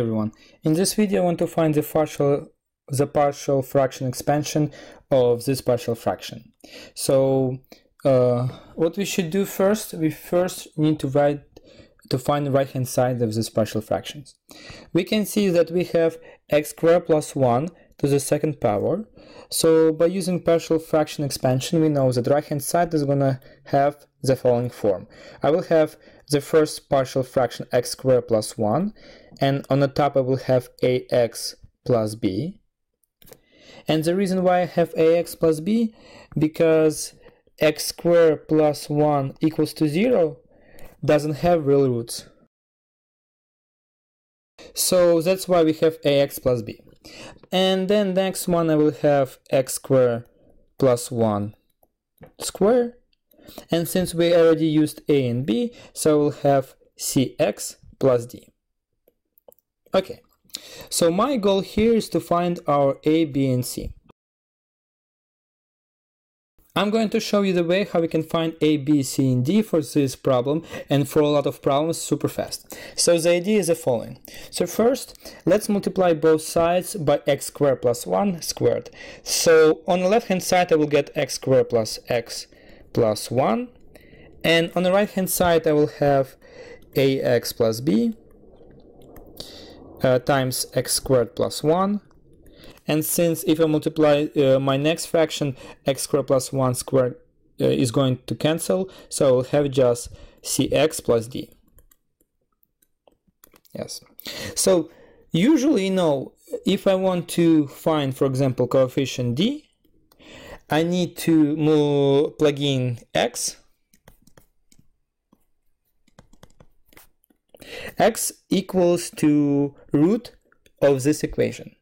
everyone. In this video I want to find the partial fraction expansion of this partial fraction. So what we should do first, we first need to find the right hand side of this partial fractions. We can see that we have x squared plus 1 to the second power. So by using partial fraction expansion, we know that right hand side is gonna have the following form. I will have the first partial fraction x squared plus 1, and on the top I will have ax plus b. And the reason why I have ax plus b, because x squared plus 1 equals to 0 doesn't have real roots. So that's why we have ax plus b. And then next one I will have x squared plus 1 squared. And since we already used a and b, so we'll have cx plus d. Okay, so my goal here is to find our a, b, and c. I'm going to show you the way how we can find a, b, c, and d for this problem and for a lot of problems super fast. So the idea is the following. So first, let's multiply both sides by x squared plus 1 squared. So on the left hand side I will get x squared plus x plus 1, and on the right hand side I will have ax plus b times x squared plus 1, and since if I multiply my next fraction, x squared plus 1 squared is going to cancel, so I will have just cx plus d. Yes, so usually, you know, if I want to find, for example, coefficient d, I need to plug in x. X equals to root of this equation.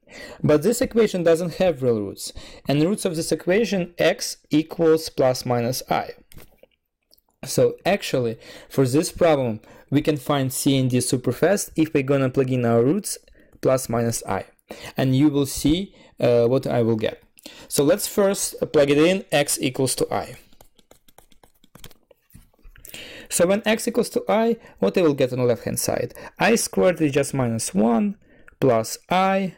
But this equation doesn't have real roots. And roots of this equation, x equals plus minus I. So actually, for this problem, we can find c and d super fast if we're gonna plug in our roots plus minus I. And you will see what I will get. So let's first plug it in, x equals to I. So when x equals to I, what I will get on the left hand side? I squared is just minus 1 plus I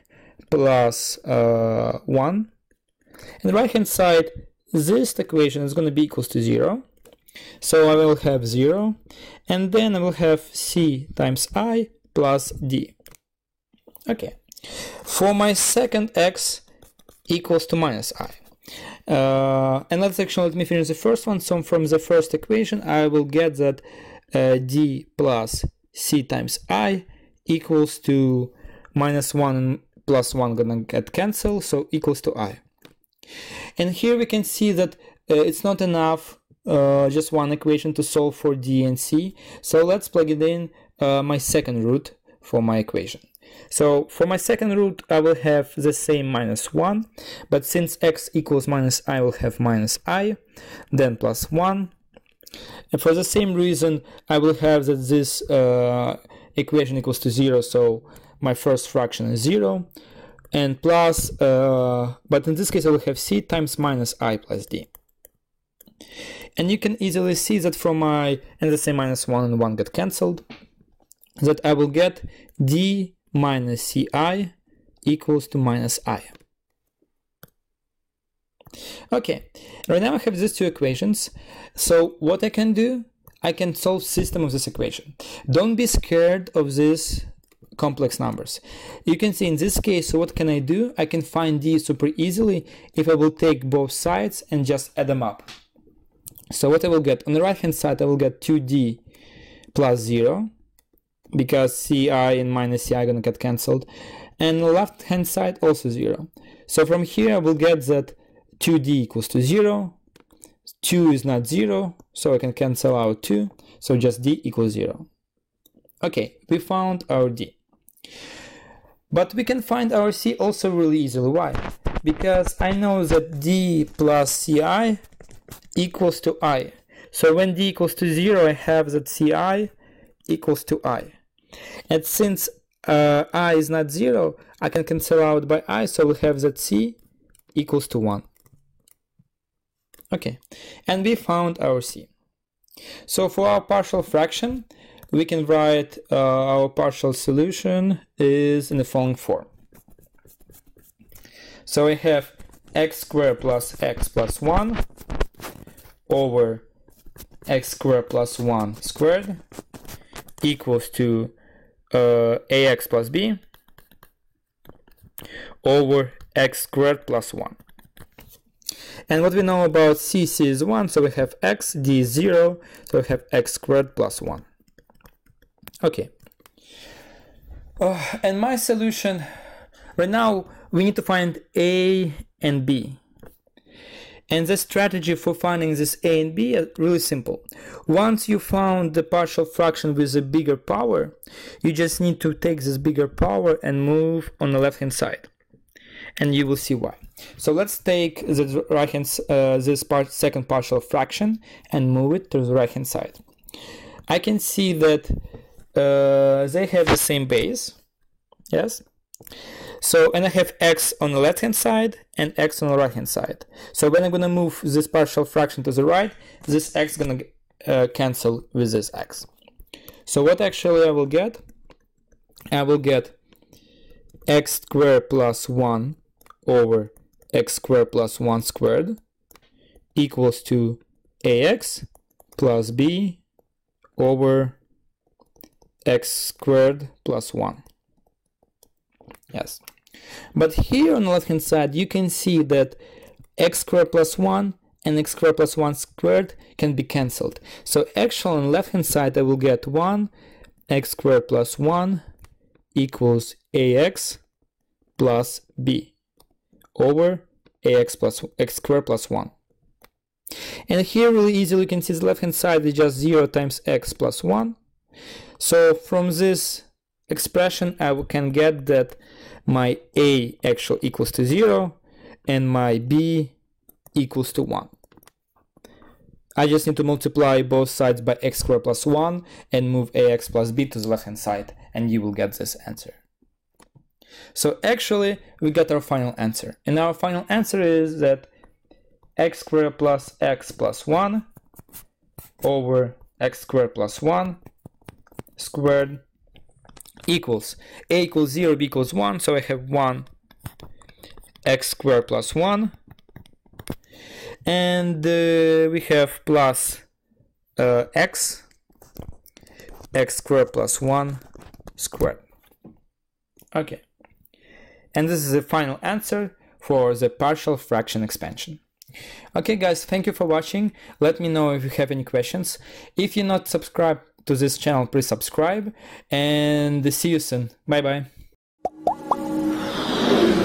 plus 1. And the right hand side, this equation is going to be equals to 0. So I will have 0. And then I will have c times I plus d. Okay. For my second x, equals to minus I. And let me finish the first one. So from the first equation I will get that d plus c times I equals to minus 1 and plus 1 gonna get cancelled, so equals to I. And here we can see that it's not enough just one equation to solve for d and c. So let's plug it in my second root for my equation. So for my second root I will have the same minus 1, but since x equals minus I, will have minus I, then plus 1. And for the same reason I will have that this equation equals to 0, so my first fraction is 0, and plus, but in this case I will have c times minus I plus d. And you can easily see that from my, and the same minus 1 and 1 get cancelled, that I will get d minus ci equals to minus I. Okay, right now I have these two equations. So what I can do, I can solve system of this equation. Don't be scared of these complex numbers. You can see in this case, so what can I do? I can find d super easily if I will take both sides and just add them up. So what I will get, on the right hand side I will get 2d plus 0, because ci and minus ci are going to get cancelled, and the left hand side also 0. So from here I will get that 2d equals to 0, 2 is not 0, so I can cancel out 2, so just d equals 0. Okay, we found our d. But we can find our c also really easily. Why? Because I know that d plus ci equals to I. So when d equals to 0 I have that ci equals to I. And since I is not 0, I can cancel out by I, so we have that c equals to 1. Okay, and we found our c. So for our partial fraction, we can write our partial solution is in the following form. So we have x squared plus x plus 1 over x squared plus 1 squared equals to ax plus b over x squared plus 1. And what we know about c is 1, so we have x, d is 0, so we have x squared plus 1. Okay. And my solution, right now we need to find a and b. And the strategy for finding this a and b is really simple. Once you found the partial fraction with a bigger power, you just need to take this bigger power and move on the left hand side. And you will see why. So let's take the right hand, second partial fraction and move it to the right hand side. I can see that they have the same base, yes? So, and I have x on the left hand side and x on the right hand side. So when I'm gonna move this partial fraction to the right, this x gonna cancel with this x. So what actually I will get? I will get x squared plus 1 over x squared plus 1 squared equals to ax plus b over x squared plus 1. Yes. But here on the left hand side you can see that x squared plus 1 and x squared plus 1 squared can be cancelled. So actually on the left hand side I will get 1 x squared plus 1 equals ax plus b over ax plus x squared plus 1. And here really easily you can see the left hand side is just 0 times x plus 1. So from this expression I can get that my a actually equals to 0 and my b equals to 1. I just need to multiply both sides by x squared plus 1 and move ax plus b to the left hand side and you will get this answer. So actually we got our final answer, and our final answer is that x squared plus x plus 1 over x squared plus 1 squared equals a equals 0, b equals 1, so I have 1 x squared plus 1, and we have plus x squared plus 1 squared. Okay, and this is the final answer for the partial fraction expansion. Okay guys, thank you for watching. Let me know if you have any questions. If you're not subscribed to this channel, please subscribe, and see you soon. Bye bye.